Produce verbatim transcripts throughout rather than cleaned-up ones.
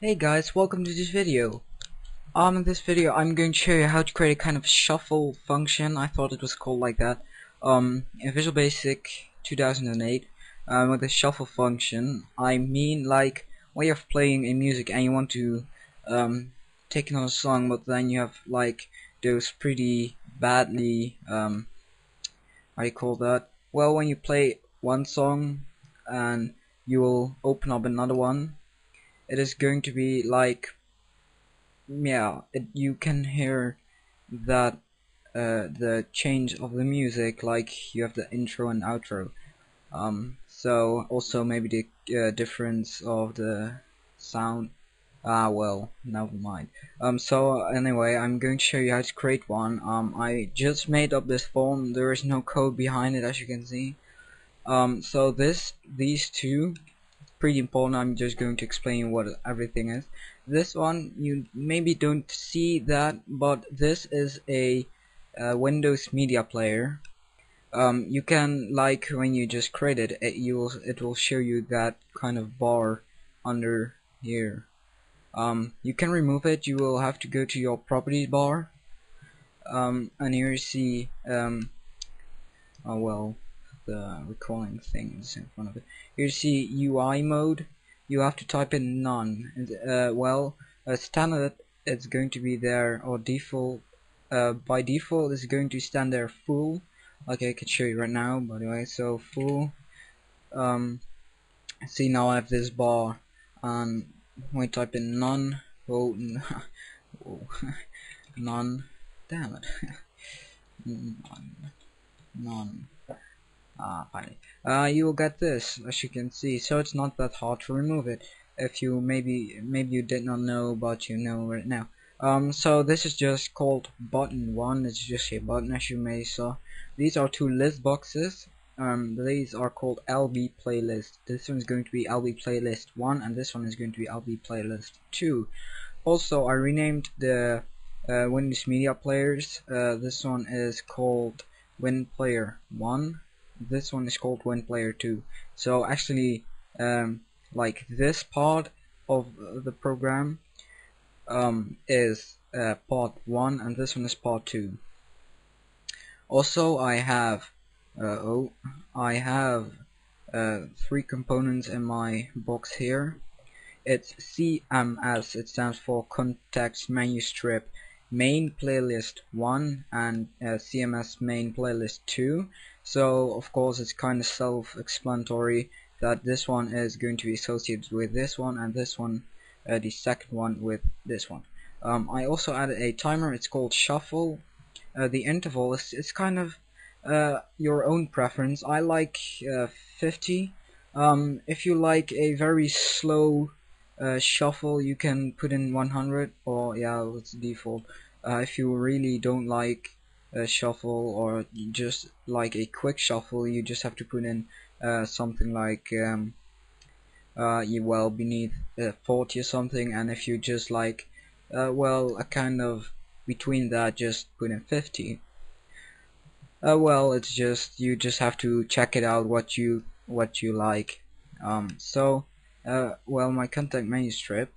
Hey guys, welcome to this video. Um, in this video I'm going to show you how to create a kind of shuffle function, I thought it was called like that, um, in Visual Basic two thousand eight. Um, with a shuffle function, I mean like when you're playing a music and you want to um, take another song, but then you have like those pretty badly, um, how do you call that? Well, when you play one song and you will open up another one, it is going to be like, yeah, it, you can hear that uh, the change of the music, like you have the intro and outro. Um, so also maybe the uh, difference of the sound. Ah, well, never mind. Um, so anyway, I'm going to show you how to create one. Um, I just made up this form. There is no code behind it, as you can see. Um, so this, these two. Pretty important. I'm just going to explain what everything is. This one, you maybe don't see that, but this is a, a Windows Media Player. Um, you can, like, when you just create it, it you will, it will show you that kind of bar under here. Um, you can remove it. You will have to go to your properties bar, um, and here you see, um, oh well, the recalling things in front of it. Here you see U I mode. You have to type in none. Uh, well, uh, standard, it's going to be there, or default. Uh, by default, it's going to stand there full. Okay, I can show you right now. By the way, so full. Um, see now I have this bar, and um, when we type in none, oh, none. Damn it, none, none. Ah, uh, you will get this, as you can see. So it's not that hard to remove it. If you maybe maybe you did not know, but you know right now. Um, so this is just called button one. It's just a button, as you may saw. These are two list boxes. Um, these are called L B playlist. This one is going to be L B playlist one, and this one is going to be L B playlist two. Also, I renamed the uh, Windows Media Players. Uh, this one is called WinPlayer one. This one is called WinPlayer two. So actually, um, like this part of the program um, is uh, part one, and this one is part two. Also, I have uh, oh, I have uh, three components in my box here. It's C M S. It stands for Context Menu Strip. Main playlist one and uh, C M S main playlist two. So of course it's kind of self-explanatory that this one is going to be associated with this one, and this one, uh, the second one, with this one. Um, I also added a timer. It's called shuffle. Uh, the interval is it's kind of uh, your own preference. I like uh, fifty. Um, if you like a very slow Uh, shuffle, you can put in one hundred, or yeah, it's default. Uh, if you really don't like a shuffle, or you just like a quick shuffle, you just have to put in uh, something like um, uh, you well beneath uh, forty or something. And if you just like uh, well a kind of between that, just put in fifty. Uh, well, it's just you just have to check it out what you what you like. Um, so. Uh, well, my contact menu strip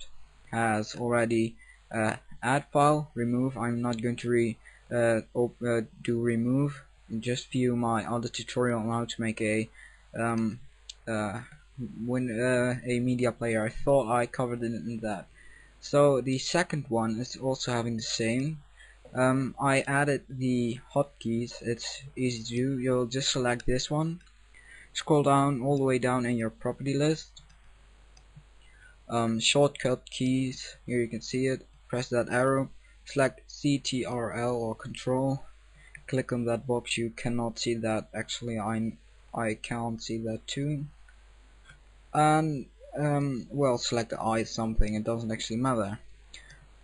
has already uh, add file, remove. I'm not going to re uh, uh, do remove. Just view my other tutorial on how to make a um, uh, when uh, a media player. I thought I covered it in that. So the second one is also having the same. Um, I added the hotkeys. It's easy to do. You'll just select this one, scroll down all the way down in your property list. Um, shortcut keys, here you can see it, press that arrow, select C T R L or control, click on that box. You cannot see that, actually I, I can't see that too, and um, well, select the I something, it doesn't actually matter.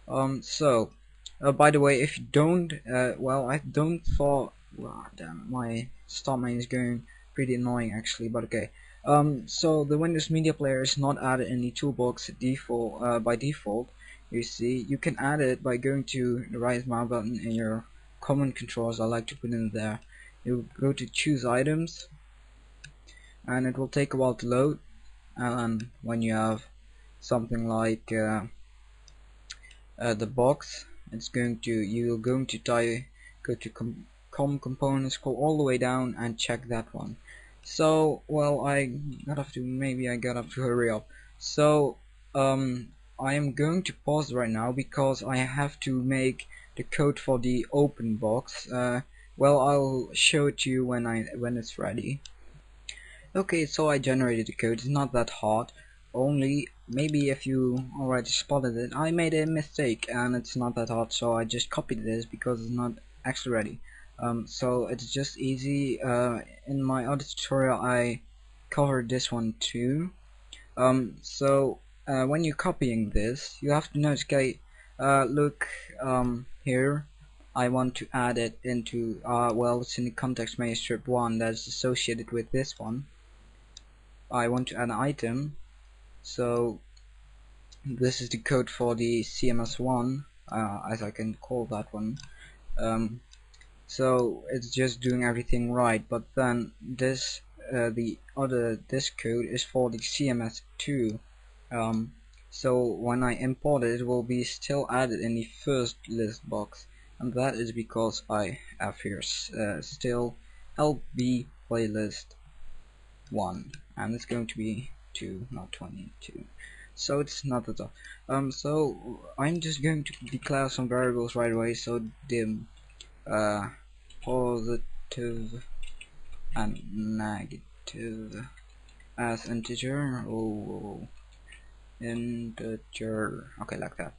Um, so, uh, by the way, if you don't, uh, well I don't thought, well, damn it, my start menu is going pretty annoying actually, but okay. Um, so the Windows Media Player is not added in the toolbox default uh, by default. You see, you can add it by going to the right mouse button in your common controls. I like to put in there. You go to choose items, and it will take a while to load. And when you have something like uh, uh, the box. It's going to you're going to tie go to com, com components, scroll all the way down and check that one. So well, I gotta have to maybe I gotta have to hurry up. So um, I am going to pause right now because I have to make the code for the open box. Uh, well, I'll show it to you when I when it's ready. Okay, so I generated the code. It's not that hard. Only maybe if you already spotted it, I made a mistake and it's not that hard. So I just copied this because it's not actually ready. Um, so it's just easy. Uh, in my other tutorial, I covered this one too. Um, so uh, when you're copying this, you have to notice. Okay, uh, look um, here. I want to add it into. Uh, well, it's in the Context Menu Strip one that's associated with this one. I want to add an item. So this is the code for the C M S one, uh, as I can call that one. Um, so it's just doing everything right, but then this uh, the other this code is for the C M S two. Um, so when I import it, it will be still added in the first list box, and that is because I have here uh, still L B playlist one, and it's going to be two, not twenty-two. So it's not that all. Um, so I'm just going to declare some variables right away. So the uh, positive and negative as integer. Oh, integer. Okay, like that.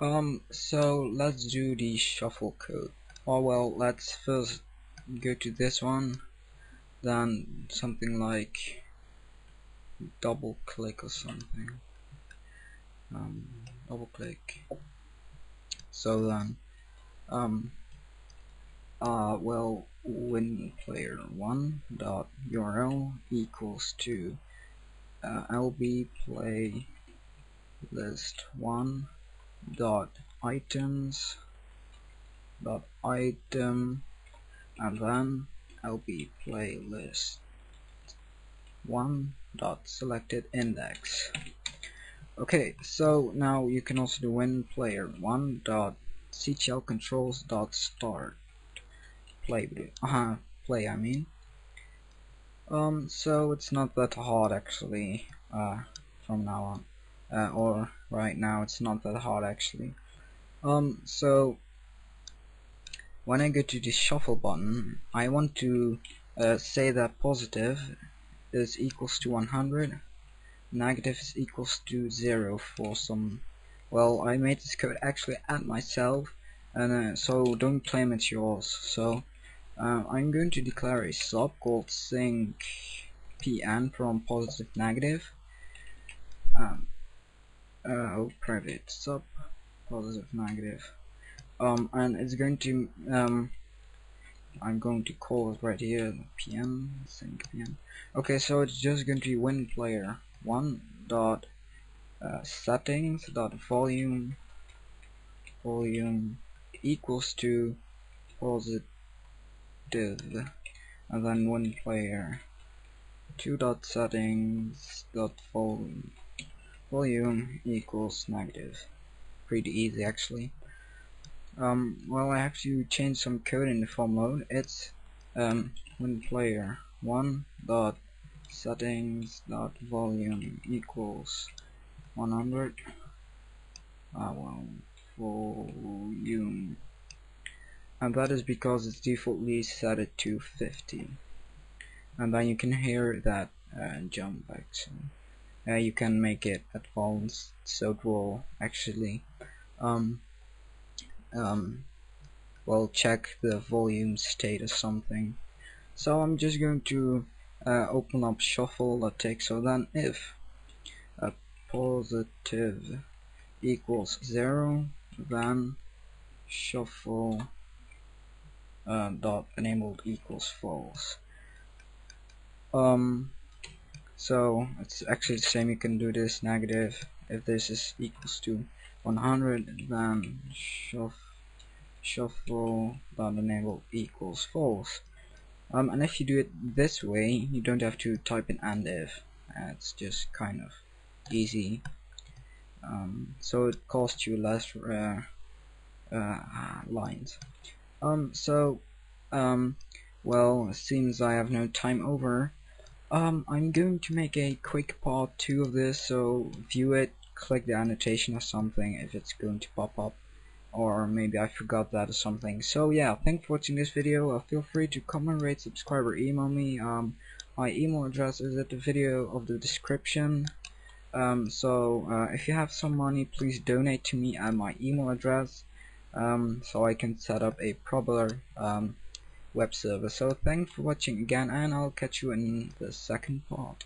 Um. So let's do the shuffle code. Oh well, let's first go to this one. Then something like double click or something. Um, double click. So then, um, uh, well, WinPlayer one dot U R L equals to uh, L B playlist one dot items dot item, and then L B playlist one dot selected index. Okay, so now you can also do WinPlayer one dot C T L controls dot start play uh, play I mean. Um, so it's not that hard actually. Uh, from now on, uh, or right now, it's not that hard actually. Um, so when I go to the shuffle button, I want to uh, say that positive is equals to one hundred, negative is equals to zero for some. Well, I made this code actually at myself, and uh, so don't claim it's yours. So uh, I'm going to declare a sub called sync P N from positive negative. Um, uh, oh, private sub positive negative. Um, and it's going to. Um, I'm going to call it right here P N, sync P N. Okay, so it's just going to be WinPlayer one dot uh, settings dot volume volume equals to positive, and then WinPlayer two dot settings dot volume volume equals negative. Pretty easy actually. Um, well, I have to change some code in the formula. It's um, WinPlayer one dot settings dot volume equals one hundred. Ah, well, volume, and that is because it's defaultly set it to fifty. And then you can hear that uh, jump action. Uh, you can make it advanced, so it will actually. Um, um well check the volume state or something. So I'm just going to uh, open up shuffle dot txt. So then if a positive equals zero, then shuffle uh, dot enabled equals false. Um so it's actually the same. You can do this negative if this is equals to one hundred, then shuff, shuffle dot enable equals false. Um, and if you do it this way, you don't have to type in and if. Uh, it's just kind of easy, um, so it costs you less uh, uh, lines. Um, so, um, well, since I have no time over, um, I'm going to make a quick part two of this. So view it, click the annotation or something if it's going to pop up, or maybe I forgot that or something. So yeah, thanks for watching this video. Uh, feel free to comment, rate, subscribe, or email me. Um, my email address is at the video of the description. Um, so uh, if you have some money, please donate to me at my email address, um, so I can set up a proper um, web server. So thanks for watching again, and I'll catch you in the second part.